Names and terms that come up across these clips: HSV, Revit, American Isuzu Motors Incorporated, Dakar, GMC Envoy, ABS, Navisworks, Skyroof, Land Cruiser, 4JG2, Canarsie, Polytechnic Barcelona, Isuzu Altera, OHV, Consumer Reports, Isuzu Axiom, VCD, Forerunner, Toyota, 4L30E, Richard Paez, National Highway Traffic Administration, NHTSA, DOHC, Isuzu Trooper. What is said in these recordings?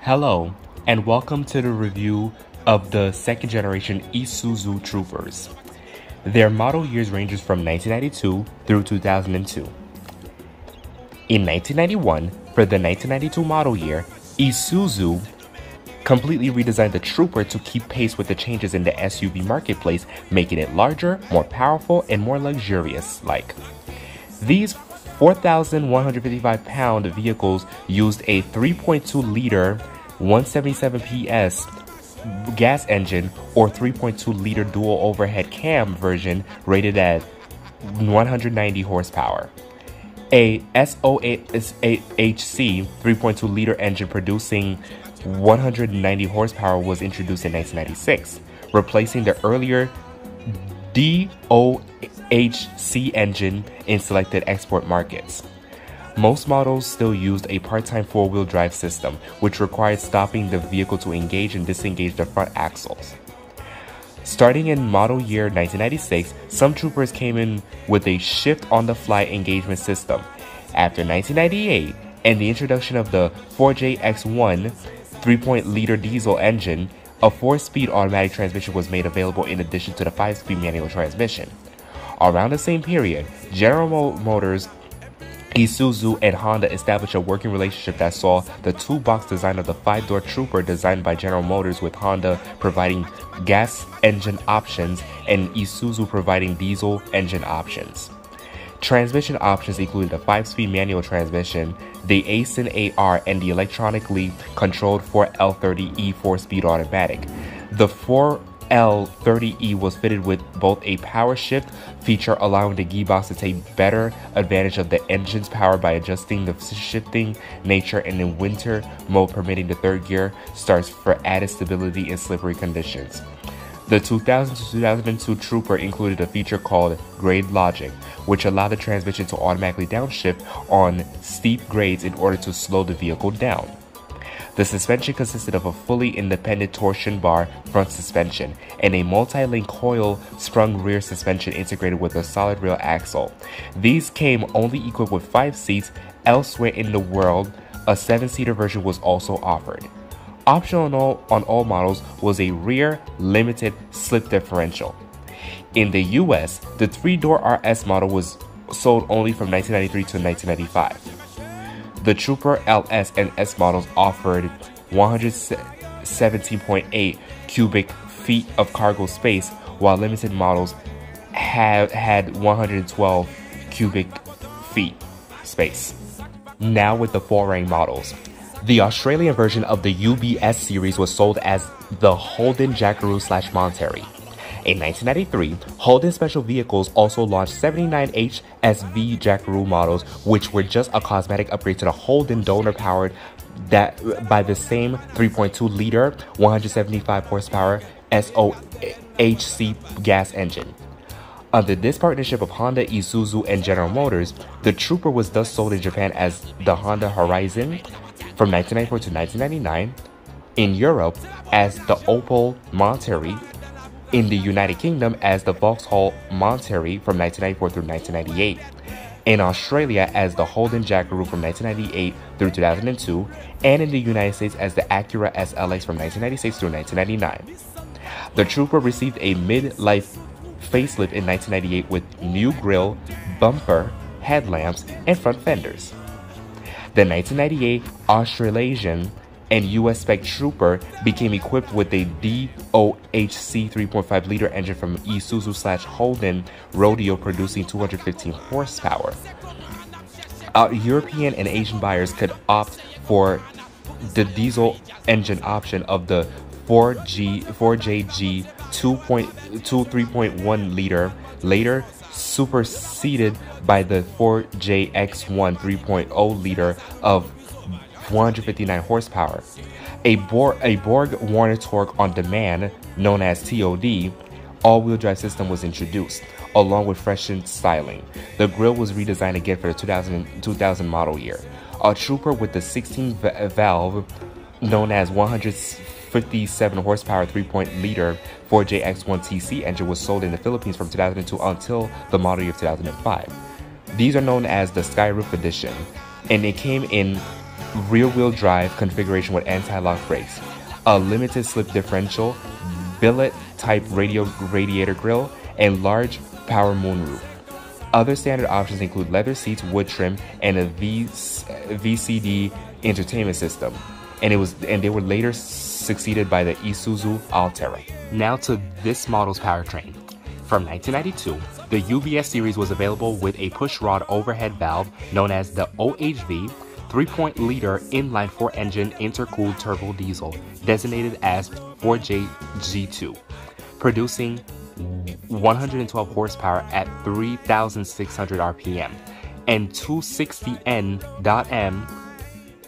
Hello, and welcome to the review of the second generation Isuzu Troopers. Their model years ranges from 1992 through 2002. In 1991, for the 1992 model year, Isuzu completely redesigned the Trooper to keep pace with the changes in the SUV marketplace, making it larger, more powerful, and more luxurious-like. These 4,155-pound vehicles used a 3.2-liter 177 PS gas engine or 3.2-liter dual overhead cam version rated at 190 horsepower. A SOHC 3.2-liter engine producing 190 horsepower was introduced in 1996, replacing the earlier DOHC engine in selected export markets. Most models still used a part-time four-wheel drive system, which required stopping the vehicle to engage and disengage the front axles. Starting in model year 1996, some Troopers came in with a shift-on-the-fly engagement system. After 1998 and the introduction of the 4JX1 3.0-liter diesel engine, a 4-speed automatic transmission was made available in addition to the 5-speed manual transmission. Around the same period, General Motors, Isuzu, and Honda established a working relationship that saw the two-box design of the 5-door Trooper designed by General Motors, with Honda providing gas engine options and Isuzu providing diesel engine options. Transmission options included a 5-speed manual transmission, the Aisin AR, and the electronically controlled 4L30E 4-speed automatic. The 4L30E was fitted with both a power shift feature allowing the gearbox to take better advantage of the engine's power by adjusting the shifting nature, and in winter mode permitting the third gear starts for added stability in slippery conditions. The 2000 to 2002 Trooper included a feature called grade logic, which allowed the transmission to automatically downshift on steep grades in order to slow the vehicle down. The suspension consisted of a fully independent torsion bar front suspension and a multi-link coil sprung rear suspension integrated with a solid rear axle. These came only equipped with 5 seats. Elsewhere in the world, a 7-seater version was also offered. Optional on all models was a rear limited slip differential. In the US, the 3-door RS model was sold only from 1993 to 1995. The Trooper LS and S models offered 117.8 cubic feet of cargo space, while limited models had 112 cubic feet space. Now with the foreign models. The Australian version of the UBS series was sold as the Holden Jackaroo/Monterey. In 1993, Holden Special Vehicles also launched 79 HSV Jackaroo models, which were just a cosmetic upgrade to the Holden donor-powered by the same 3.2-liter, 175-horsepower SOHC gas engine. Under this partnership of Honda, Isuzu, and General Motors, the Trooper was thus sold in Japan as the Honda Horizon from 1994 to 1999, in Europe as the Opel Monterey, in the United Kingdom as the Vauxhall Monterey from 1994 through 1998, in Australia as the Holden Jackaroo from 1998 through 2002, and in the United States as the Acura SLX from 1996 through 1999. The Trooper received a mid-life facelift in 1998 with new grille, bumper, headlamps, and front fenders. The 1998 Australasian and US spec Trooper became equipped with a DOHC 3.5-liter engine from Isuzu/Holden Rodeo, producing 215 horsepower. European and Asian buyers could opt for the diesel engine option of the 4JG 3.1-liter, later superseded by the 4JX1 3.0-liter of 159 horsepower. A Borg-Warner torque on demand, known as TOD, all-wheel drive system was introduced, along with freshened styling. The grille was redesigned again for the 2000 model year. A Trooper with the 16-valve, known as 157 horsepower 3.0-liter 4JX1 TC engine was sold in the Philippines from 2002 until the model year of 2005. These are known as the Skyroof Edition, and it came in rear-wheel drive configuration with anti-lock brakes, a limited slip differential, billet-type radiator grille, and large power moonroof. Other standard options include leather seats, wood trim, and a VCD entertainment system. And they were later succeeded by the Isuzu Altera. Now to this model's powertrain. From 1992, the UVS series was available with a pushrod overhead valve known as the OHV 3.0-liter inline 4-engine intercooled turbo diesel, designated as 4JG2, producing 112 horsepower at 3,600 RPM and 260N.M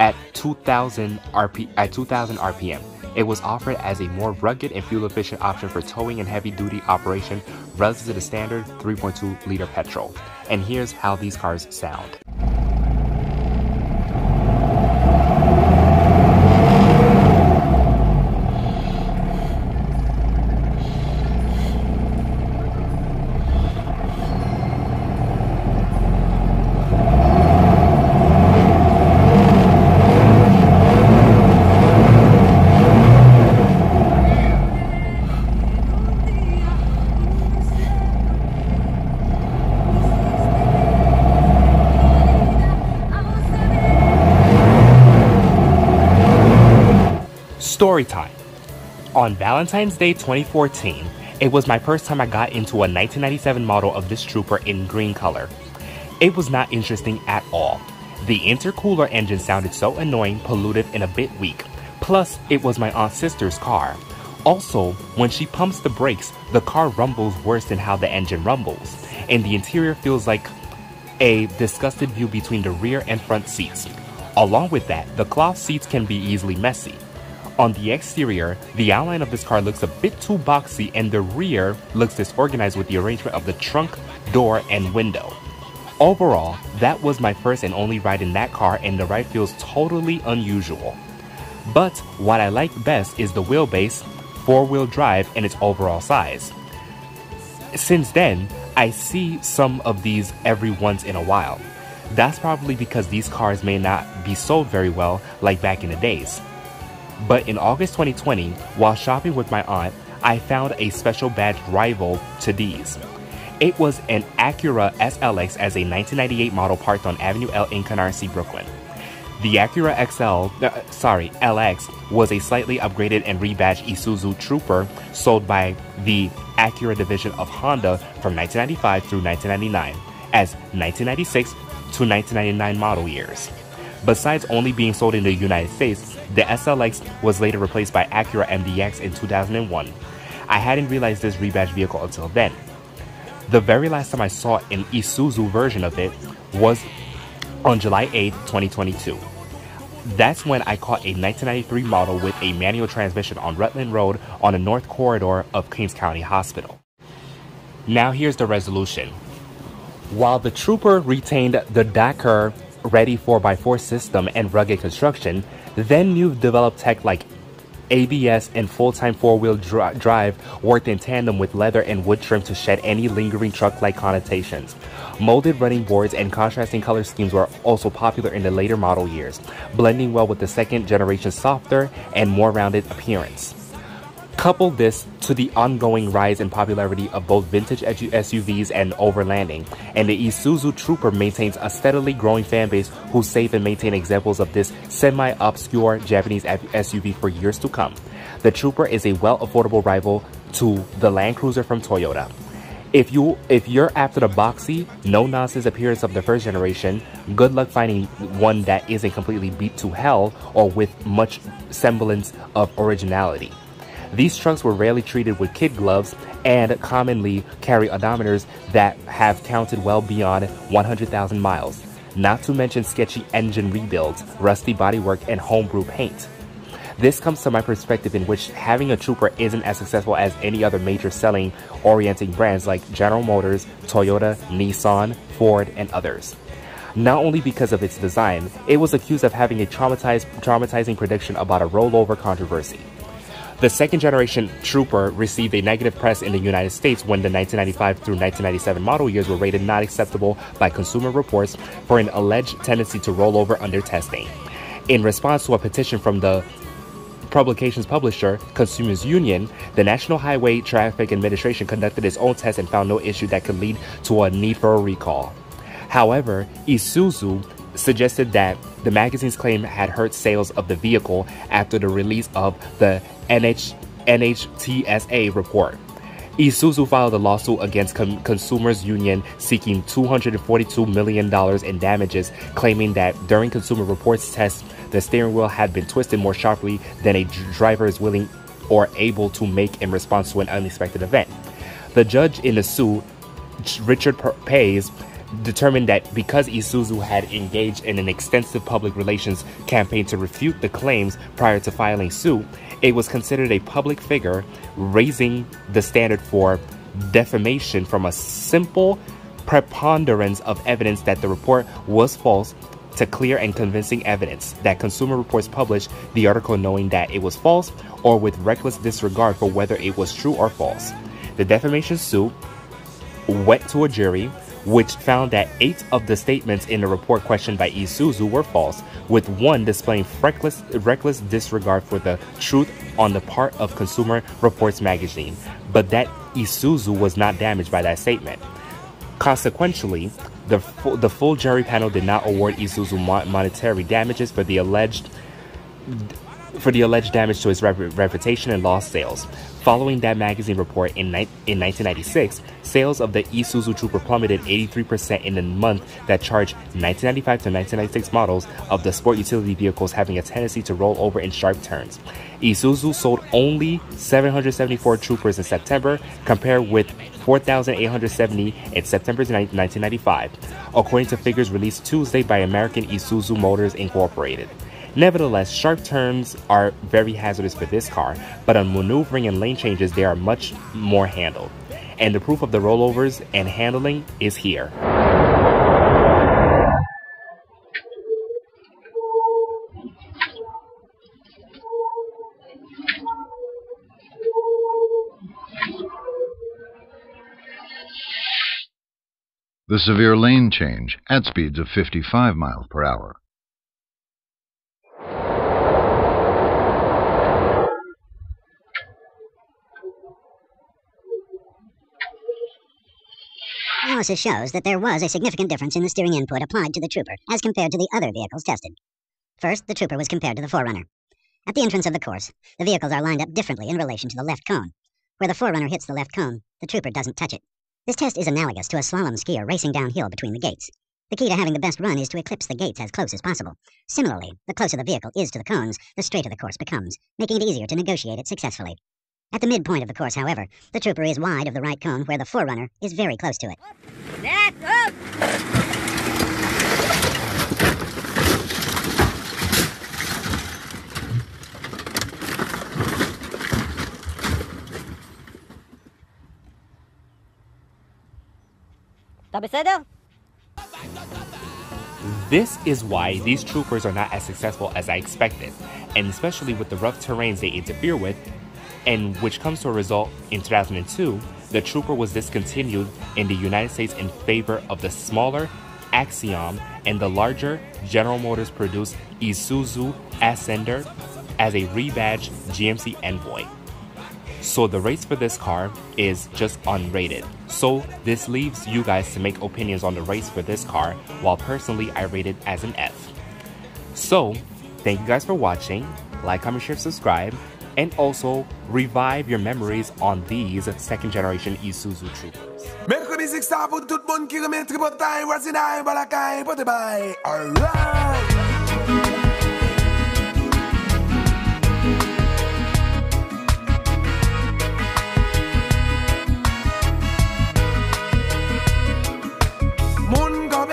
at 2,000 RPM. It was offered as a more rugged and fuel-efficient option for towing and heavy-duty operation relative to the standard 3.2-liter petrol. And here's how these cars sound. Story time. On Valentine's Day 2014, it was my first time I got into a 1997 model of this Trooper in green color. It was not interesting at all. The intercooler engine sounded so annoying, polluted, and a bit weak. Plus, it was my aunt's sister's car. Also, when she pumps the brakes, the car rumbles worse than how the engine rumbles, and the interior feels like a disgusted view between the rear and front seats. Along with that, the cloth seats can be easily messy. On the exterior, the outline of this car looks a bit too boxy and the rear looks disorganized with the arrangement of the trunk, door, and window. Overall, that was my first and only ride in that car and the ride feels totally unusual. But what I like best is the wheelbase, four-wheel drive, and its overall size. Since then, I see some of these every once in a while. That's probably because these cars may not be sold very well like back in the days. But in August 2020, while shopping with my aunt, I found a special badge rival to these. It was an Acura SLX as a 1998 model parked on Avenue L in Canarsie, Brooklyn. The Acura LX was a slightly upgraded and rebadged Isuzu Trooper sold by the Acura division of Honda from 1995 through 1999 as 1996 to 1999 model years. Besides only being sold in the United States, the SLX was later replaced by Acura MDX in 2001. I hadn't realized this rebadged vehicle until then. The very last time I saw an Isuzu version of it was on July 8, 2022. That's when I caught a 1993 model with a manual transmission on Rutland Road on the North Corridor of Kings County Hospital. Now here's the resolution. While the Trooper retained the Dakar ready 4x4 system and rugged construction, then new developed tech like ABS and full-time four-wheel drive worked in tandem with leather and wood trim to shed any lingering truck-like connotations. Molded running boards and contrasting color schemes were also popular in the later model years, blending well with the second generation's softer and more rounded appearance. Couple this to the ongoing rise in popularity of both vintage SUVs and overlanding, and the Isuzu Trooper maintains a steadily growing fan base who save and maintain examples of this semi-obscure Japanese SUV for years to come. The Trooper is a well-affordable rival to the Land Cruiser from Toyota. If you're after the boxy, no-nonsense appearance of the first generation, good luck finding one that isn't completely beat to hell or with much semblance of originality. These trucks were rarely treated with kid gloves and commonly carry odometers that have counted well beyond 100,000 miles, not to mention sketchy engine rebuilds, rusty bodywork, and homebrew paint. This comes to my perspective in which having a Trooper isn't as successful as any other major selling-orienting brands like General Motors, Toyota, Nissan, Ford, and others. Not only because of its design, it was accused of having a traumatizing prediction about a rollover controversy. The second-generation Trooper received a negative press in the United States when the 1995 through 1997 model years were rated not acceptable by Consumer Reports for an alleged tendency to roll over under testing. In response to a petition from the publication's publisher, Consumers Union, the National Highway Traffic Administration conducted its own test and found no issue that could lead to a need for a recall. However, Isuzu suggested that the magazine's claim had hurt sales of the vehicle after the release of the NHTSA report. Isuzu filed a lawsuit against Consumers Union seeking $242 million in damages, claiming that during Consumer Reports tests, the steering wheel had been twisted more sharply than a driver is willing or able to make in response to an unexpected event. The judge in the suit, Richard Paez, determined that because Isuzu had engaged in an extensive public relations campaign to refute the claims prior to filing suit, it was considered a public figure, raising the standard for defamation from a simple preponderance of evidence that the report was false to clear and convincing evidence that Consumer Reports published the article knowing that it was false or with reckless disregard for whether it was true or false. The defamation suit went to a jury, which found that 8 of the statements in the report questioned by Isuzu were false, with one displaying reckless disregard for the truth on the part of Consumer Reports magazine, but that Isuzu was not damaged by that statement. Consequently, the full jury panel did not award Isuzu monetary damages for the alleged damage to its reputation and lost sales. Following that magazine report in 1996, sales of the Isuzu Trooper plummeted 83% in the month that charged 1995 to 1996 models of the sport utility vehicles having a tendency to roll over in sharp turns. Isuzu sold only 774 Troopers in September, compared with 4,870 in September 1995, according to figures released Tuesday by American Isuzu Motors Incorporated. Nevertheless, sharp turns are very hazardous for this car, but on maneuvering and lane changes, they are much more handled. And the proof of the rollovers and handling is here. The severe lane change at speeds of 55 miles per hour. Analysis shows that there was a significant difference in the steering input applied to the Trooper as compared to the other vehicles tested. First, the Trooper was compared to the Forerunner. At the entrance of the course, the vehicles are lined up differently in relation to the left cone. Where the Forerunner hits the left cone, the Trooper doesn't touch it. This test is analogous to a slalom skier racing downhill between the gates. The key to having the best run is to eclipse the gates as close as possible. Similarly, the closer the vehicle is to the cones, the straighter the course becomes, making it easier to negotiate it successfully. At the midpoint of the course, however, the Trooper is wide of the right cone where the Forerunner is very close to it. That's up! This is why these Troopers are not as successful as I expected, and especially with the rough terrains they interfere with, and which comes to a result in 2002, the Trooper was discontinued in the United States in favor of the smaller Axiom and the larger General Motors-produced Isuzu Ascender as a rebadged GMC Envoy. So the rates for this car is just unrated. So this leaves you guys to make opinions on the rates for this car, while personally I rate it as an F. So thank you guys for watching. Like, comment, share, subscribe, and also revive your memories on these second generation Isuzu Troopers. Alright!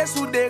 Sous des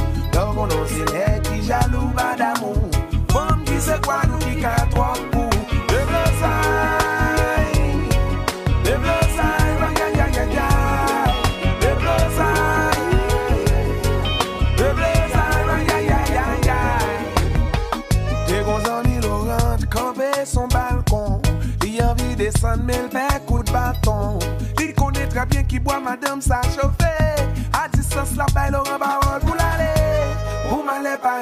Lò konon se lè ki jalou ba damou. Fòm ki se kwa nou ki ka twa pou. Le blosay, wa ya ya ya ya. Le blosay, wa ya ya ya ya. Te gon zami Laurent kampe son balkon. Li anvi desan men l'pè kout baton. Li konè trè bien ki boa madame sa chofè. A distance la bay Laurent barol pou l'ale. Ou m'allez pas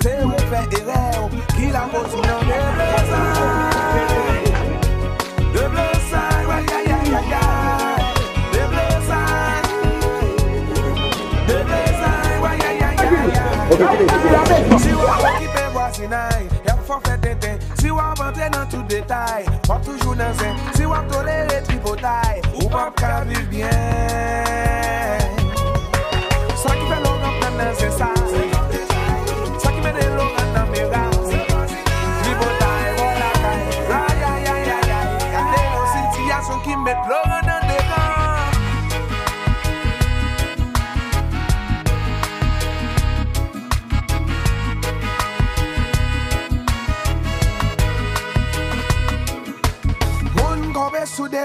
C'est où fait erreur, qui la cause non de bleu sang, ouais ya ya ya ya. Si ou a équipe voisinage, y'a forfait tété. Si ou a vanté dans tout détail, on toujours dans zin. Si ou a toléré tripotaille, ou pas qu'à vivre bien. Ça qui fait l'organ plein c'est ça. Ça qui met de l'organ dans mes bras. Tripotaille, voilà caille. Aïe aïe aïe aïe aïe. Y'a des situations qui mettent l'organ dans des bras. Sous des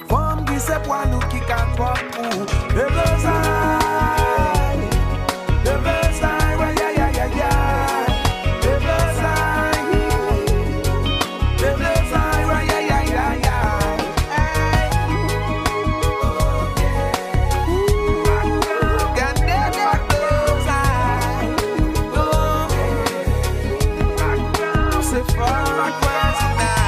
Femme qui se poil nous qui quatre pour le blossail, le blossail, ouais ya ya ya ya, le blossail, ouais ya ya ya ya, oh yeah,